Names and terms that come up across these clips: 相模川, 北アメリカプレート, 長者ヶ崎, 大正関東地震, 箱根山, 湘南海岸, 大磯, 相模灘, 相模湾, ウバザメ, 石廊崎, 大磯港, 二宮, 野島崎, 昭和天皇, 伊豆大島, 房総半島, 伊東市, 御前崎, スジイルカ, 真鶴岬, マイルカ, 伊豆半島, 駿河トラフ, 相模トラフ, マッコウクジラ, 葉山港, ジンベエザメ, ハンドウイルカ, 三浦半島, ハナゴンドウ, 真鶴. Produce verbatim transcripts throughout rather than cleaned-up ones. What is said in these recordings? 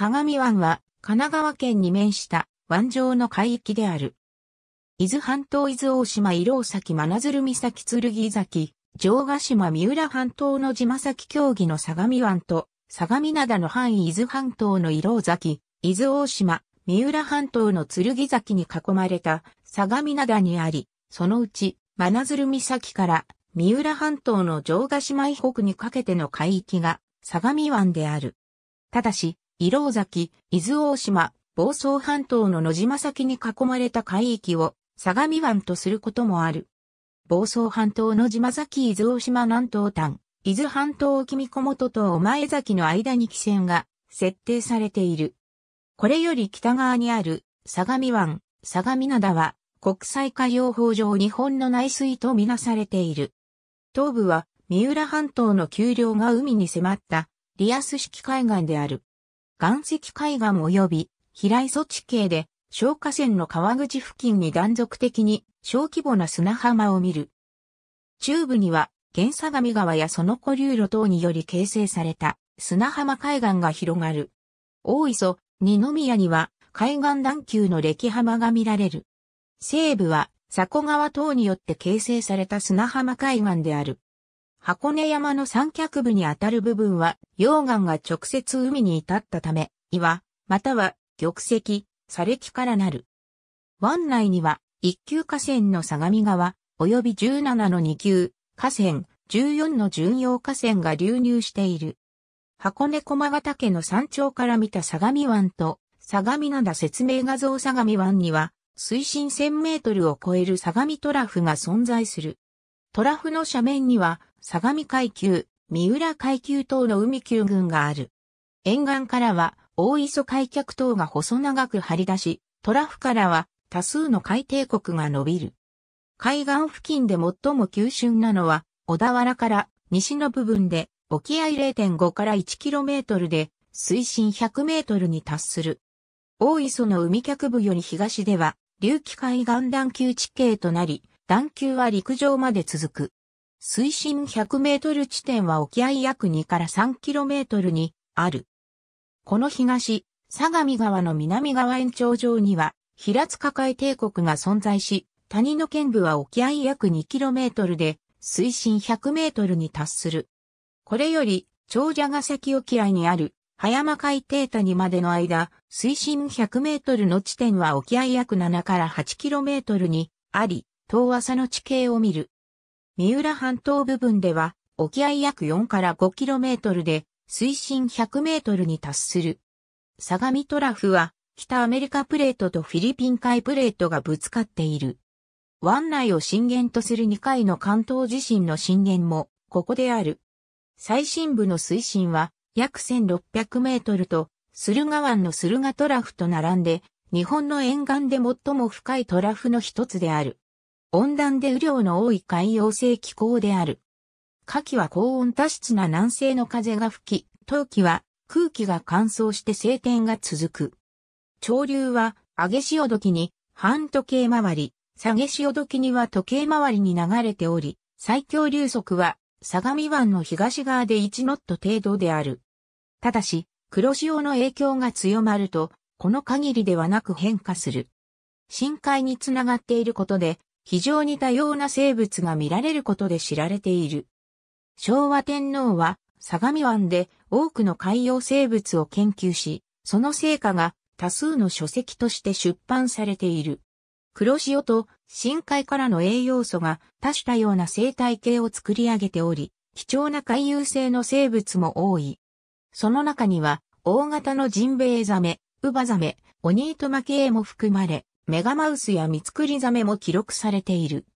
相模湾は神奈川県に面した湾上の海域である。伊豆半島伊豆大島石廊崎真鶴岬剣崎、城ヶ島三浦半島の島崎協議の相模湾と、相模灘の範囲伊豆半島の石廊崎、伊豆大島、三浦半島の剣崎に囲まれた相模灘にあり、そのうち真鶴岬から三浦半島の城ヶ島以北にかけての海域が相模湾である。ただし、石廊崎、伊豆大島、房総半島の野島崎に囲まれた海域を相模湾とすることもある。房総半島の島崎伊豆大島南東端、伊豆半島沖神子元と御前崎の間に基線が設定されている。これより北側にある相模湾、相模灘は国際海洋法上日本の内水とみなされている。東部は三浦半島の丘陵が海に迫ったリアス式海岸である。岩石海岸及び平磯地形で、小河川の川口付近に断続的に小規模な砂浜を見る。中部には原相模川やその古流路等により形成された砂浜海岸が広がる。大磯、二宮には海岸段丘の礫浜が見られる。西部は佐古川等によって形成された砂浜海岸である。箱根山の山脚部にあたる部分は溶岩が直接海に至ったため、岩、または玉石、砂礫からなる。湾内には、一級河川の相模川、及びじゅうななの二級河川、じゅうよんの準用河川が流入している。箱根駒ヶ岳の山頂から見た相模湾と、相模灘説明画像相模湾には、水深せんメートルを超える相模トラフが存在する。トラフの斜面には、相模海丘、三浦海丘等の海丘群がある。沿岸からは、大磯開脚等が細長く張り出し、トラフからは多数の海底谷が伸びる。海岸付近で最も急峻なのは、小田原から西の部分で、沖合 れいてんご から いちキロメートル で、水深ひゃくメートルに達する。大磯の海脚部より東では、隆起海岸段丘地形となり、段丘は陸上まで続く。水深ひゃくメートル地点は沖合約にから さんキロメートル にある。この東、相模川の南側延長上には、平塚海底谷が存在し、谷の剣部は沖合約 にキロメートル で、水深ひゃくメートルに達する。これより、長者ヶ崎沖合にある、葉山海底谷までの間、水深ひゃくメートルの地点は沖合約ななから はちキロメートル にあり、遠浅の地形を見る。三浦半島部分では、沖合約よんから ごキロメートル で、水深ひゃくメートルに達する。相模トラフは北アメリカプレートとフィリピン海プレートがぶつかっている。湾内を震源とするにかいの関東地震の震源もここである。最深部の水深は約せんろっぴゃくメートルと駿河湾の駿河トラフと並んで日本の沿岸で最も深いトラフの一つである。温暖で雨量の多い海洋性気候である。夏季は高温多湿な南西の風が吹き、冬季は空気が乾燥して晴天が続く。潮流は上潮時に反時計回り、下潮時には時計回りに流れており、最強流速は相模湾の東側でいちノット程度である。ただし、黒潮の影響が強まると、この限りではなく変化する。深海につながっていることで、非常に多様な生物が見られることで知られている。昭和天皇は相模湾で多くの海洋生物を研究し、その成果が多数の書籍として出版されている。黒潮と深海からの栄養素が多種多様な生態系を作り上げており、貴重な回遊性の生物も多い。その中には、大型のジンベエザメ、ウバザメ、オニイトマケイも含まれ、メガマウスやミツクリザメも記録されている。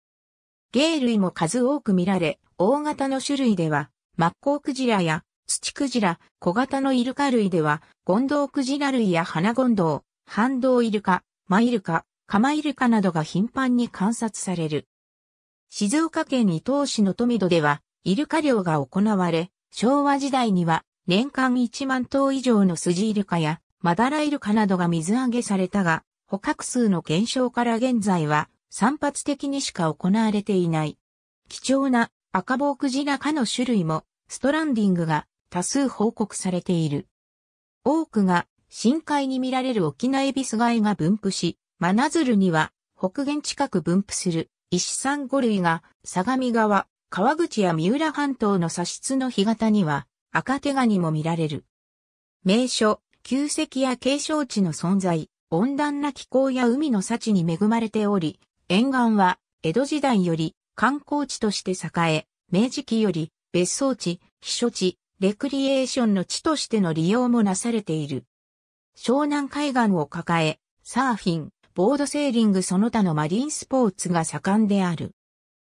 鯨類も数多く見られ、大型の種類では、マッコウクジラや土クジラ、小型のイルカ類では、ゴンドウクジラ類やハナゴンドウ、ハンドウイルカ、マイルカ、カマイルカなどが頻繁に観察される。静岡県伊東市の富戸では、イルカ漁が行われ、昭和時代には、年間いちまんとう以上のスジイルカや、マダライルカなどが水揚げされたが、捕獲数の減少から現在は、散発的にしか行われていない。貴重な赤棒クジラ科の種類もストランディングが多数報告されている。多くが深海に見られるオキナエビス貝が分布し、真鶴には北限近く分布する石珊瑚類が相模川、川口や三浦半島の砂質の干潟には赤手ガニも見られる。名所、旧跡や景勝地の存在、温暖な気候や海の幸に恵まれており、沿岸は江戸時代より観光地として栄え、明治期より別荘地、避暑地、レクリエーションの地としての利用もなされている。湘南海岸を抱え、サーフィン、ボードセーリングその他のマリンスポーツが盛んである。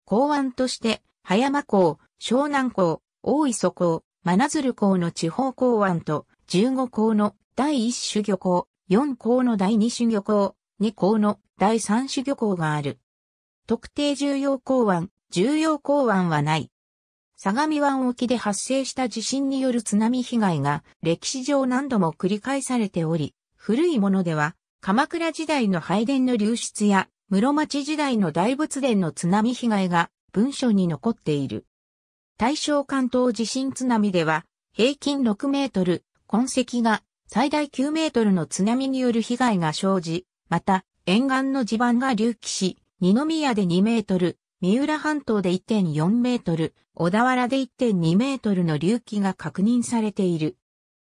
港湾として、葉山港、湘南港、大磯港、真鶴港の地方港湾と、じゅうご港のだいいっ種漁港、よん港のだいに種漁港、に港のだいさん種漁港がある。特定重要港湾、重要港湾はない。相模湾沖で発生した地震による津波被害が歴史上何度も繰り返されており、古いものでは鎌倉時代の拝殿の流出や室町時代の大仏殿の津波被害が文書に残っている。大正関東地震津波では平均ろくメートル、痕跡が最大きゅうメートルの津波による被害が生じ、また沿岸の地盤が隆起し、二宮でにメートル、三浦半島で いってんよんメートル、小田原で いってんにメートルの隆起が確認されている。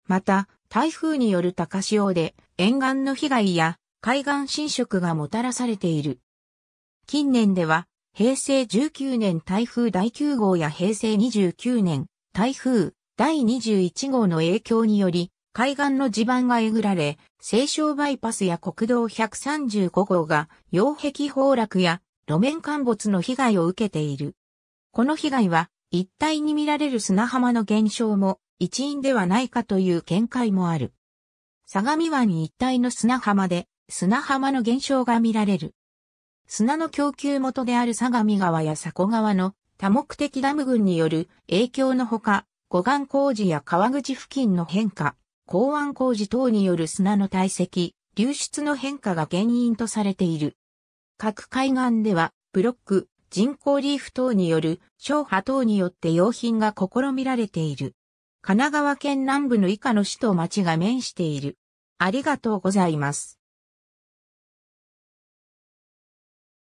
また、台風による高潮で沿岸の被害や海岸浸食がもたらされている。近年では、へいせいじゅうきゅうねん台風だいきゅうごうやへいせいにじゅうきゅうねん台風だいにじゅういちごうの影響により、海岸の地盤がえぐられ、西湘バイパスや国道ひゃくさんじゅうごごうが擁壁崩落や、路面陥没の被害を受けている。この被害は一帯に見られる砂浜の減少も一因ではないかという見解もある。相模湾一帯の砂浜で砂浜の減少が見られる。砂の供給元である相模川や佐古川の多目的ダム群による影響のほか、護岸工事や川口付近の変化、港湾工事等による砂の堆積、流出の変化が原因とされている。各海岸では、ブロック、人工リーフ等による、消波等によって養浜が試みられている。神奈川県南部の以下の市と町が面している。ありがとうございます。